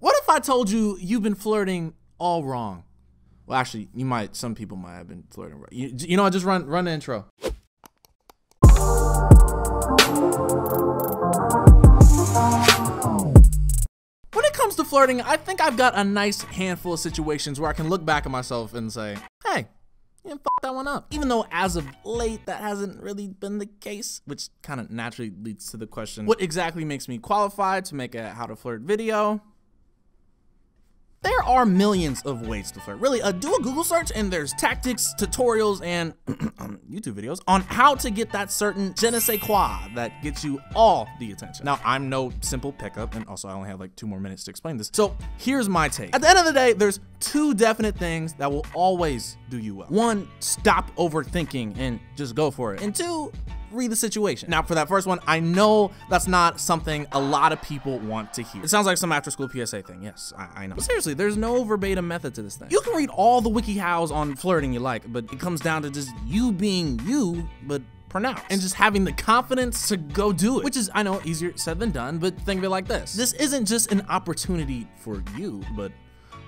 What if I told you you've been flirting all wrong? Well, actually, you might. Some people might have been flirting wrong. You know, I just run the intro. When it comes to flirting, I think I've got a nice handful of situations where I can look back at myself and say, hey, you didn't fuck that one up. Even though as of late, that hasn't really been the case, which kind of naturally leads to the question, what exactly makes me qualified to make a how to flirt video? There are millions of ways to flirt. Really, do a Google search and there's tactics, tutorials, and YouTube videos on how to get that certain je ne sais quoi that gets you all the attention. Now, I'm no simple pickup, and also I only have like 2 more minutes to explain this. So here's my take. At the end of the day, there's 2 definite things that will always do you well. 1, stop overthinking and just go for it. And 2, read the situation. Now for that first one, I know that's not something a lot of people want to hear. It sounds like some after school PSA thing. Yes, I know. But seriously, there's no verbatim method to this thing. You can read all the wiki hows on flirting you like, but it comes down to just you being you, but pronounced, and just having the confidence to go do it, which is, I know, easier said than done, but think of it like this. This isn't just an opportunity for you, but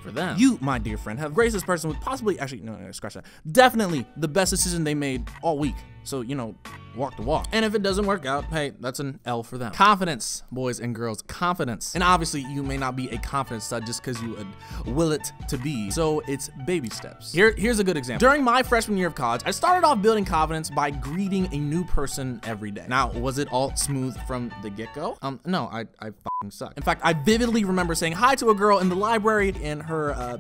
for them. You, my dear friend, have graced this person with possibly, actually, no, scratch that. Definitely the best decision they made all week. So, you know, walk the walk. And if it doesn't work out, hey, that's an L for them. Confidence, boys and girls, confidence. And obviously, you may not be a confident stud just because you will it to be. So it's baby steps. Here's a good example. During my freshman year of college, I started off building confidence by greeting a new person every day. Now, was it all smooth from the get-go? No, I fucking suck. In fact, I vividly remember saying hi to a girl in the library and her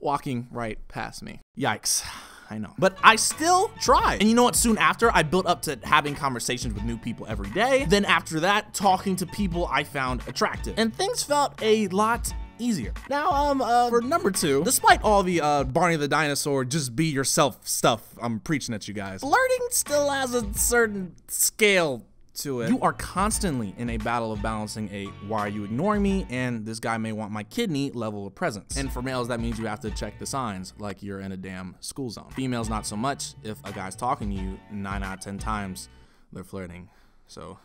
walking right past me. Yikes. I know, but I still tried. And you know what? Soon after, I built up to having conversations with new people every day. Then after that, talking to people I found attractive, and things felt a lot easier. Now, for number 2, despite all the Barney the Dinosaur, just be yourself stuff I'm preaching at you guys, flirting still has a certain scale to it. You are constantly in a battle of balancing a why are you ignoring me and this guy may want my kidney level of presence. And for males, that means you have to check the signs like you're in a damn school zone. Females, not so much. If a guy's talking to you 9 out of 10 times, they're flirting. So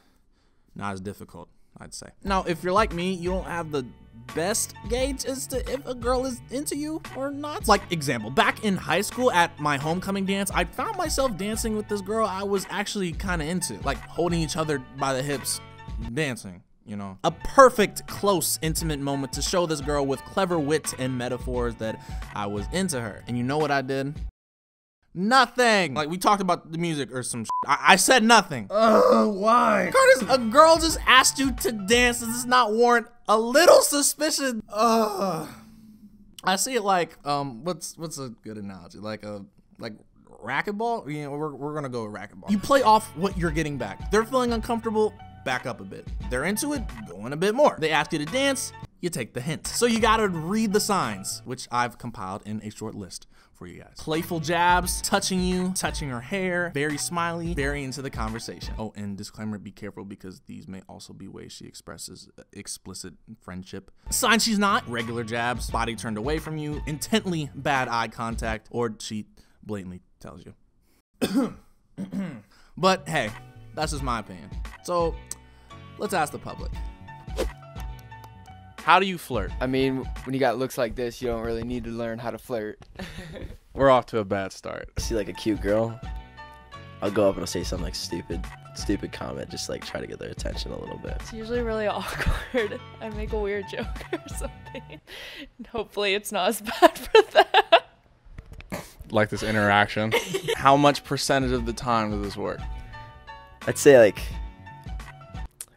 not as difficult, I'd say. Now, if you're like me, you don't have the best gauge as to if a girl is into you or not. Like example, back in high school at my homecoming dance, I found myself dancing with this girl I was actually kind of into, like holding each other by the hips, dancing, you know. A perfect, close, intimate moment to show this girl with clever wit and metaphors that I was into her. And you know what I did? Nothing. Like, we talked about the music or some shit. I said nothing. Ugh, why? Curtis, a girl just asked you to dance. Does this not warrant a little suspicion? Ugh. I see it like, what's a good analogy? Like racquetball? You know, we're gonna go with racquetball. You play off what you're getting back. They're feeling uncomfortable, back up a bit. They're into it, going a bit more. They ask you to dance, you take the hint. So you gotta read the signs, which I've compiled in a short list for you guys. Playful jabs, touching you, touching her hair, very smiley, very into the conversation. Oh, and disclaimer, be careful because these may also be ways she expresses explicit friendship. Signs she's not: regular jabs, body turned away from you, intently bad eye contact, or she blatantly tells you. But hey, that's just my opinion. So let's ask the public. How do you flirt? I mean, when you got looks like this, you don't really need to learn how to flirt. We're off to a bad start. I see like a cute girl, I'll go up and I'll say something like stupid comment, just like try to get their attention a little bit. It's usually really awkward. I make a weird joke or something. And hopefully it's not as bad for them. Like this interaction. How much percentage of the time does this work? I'd say like...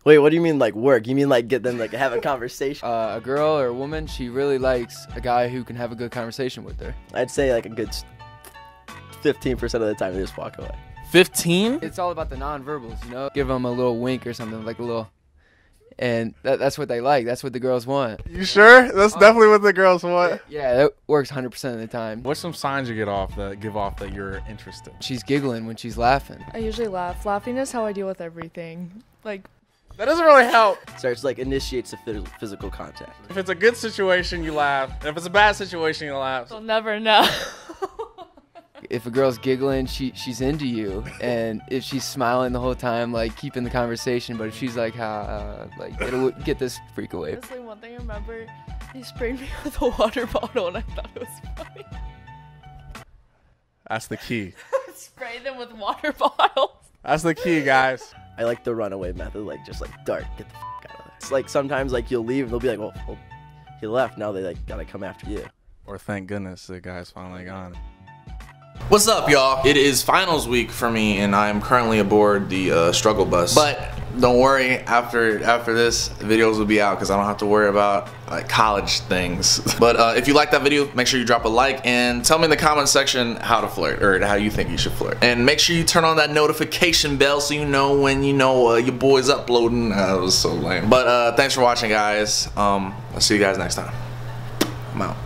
Wait, what do you mean like work? You mean like get them like have a conversation? A girl or a woman, she really likes a guy who can have a good conversation with her. I'd say like a good 15% of the time they just walk away. 15? It's all about the non-verbals, you know? Give them a little wink or something, like a little, and that's what they like. That's what the girls want. You sure? That's definitely what the girls want. Yeah, that works 100% of the time. What's some signs you get off that give off that you're interested? She's giggling when she's laughing. I usually laugh. Laughing is how I deal with everything. Like, that doesn't really help. Starts like initiates a physical contact. If it's a good situation, you laugh. If it's a bad situation, you laugh. You'll never know. If a girl's giggling, she's into you. And if she's smiling the whole time, like keeping the conversation. But if she's like, it'll get this freak away. Honestly, one thing I remember He sprayed me with a water bottle and I thought it was funny. That's the key. Spray them with water bottles. That's the key, guys. I like the runaway method, like just like dart, get the f out of there. It's like sometimes like you'll leave and they'll be like, well he left, now they like gotta come after you. Or thank goodness the guy's finally gone. What's up, y'all? It is finals week for me, and I am currently aboard the struggle bus. But don't worry, after this, videos will be out because I don't have to worry about like college things. But if you like that video, make sure you drop a like and tell me in the comment section how to flirt or how you think you should flirt. And make sure you turn on that notification bell so you know when your boy's uploading. That was so lame. But thanks for watching, guys. I'll see you guys next time. I'm out.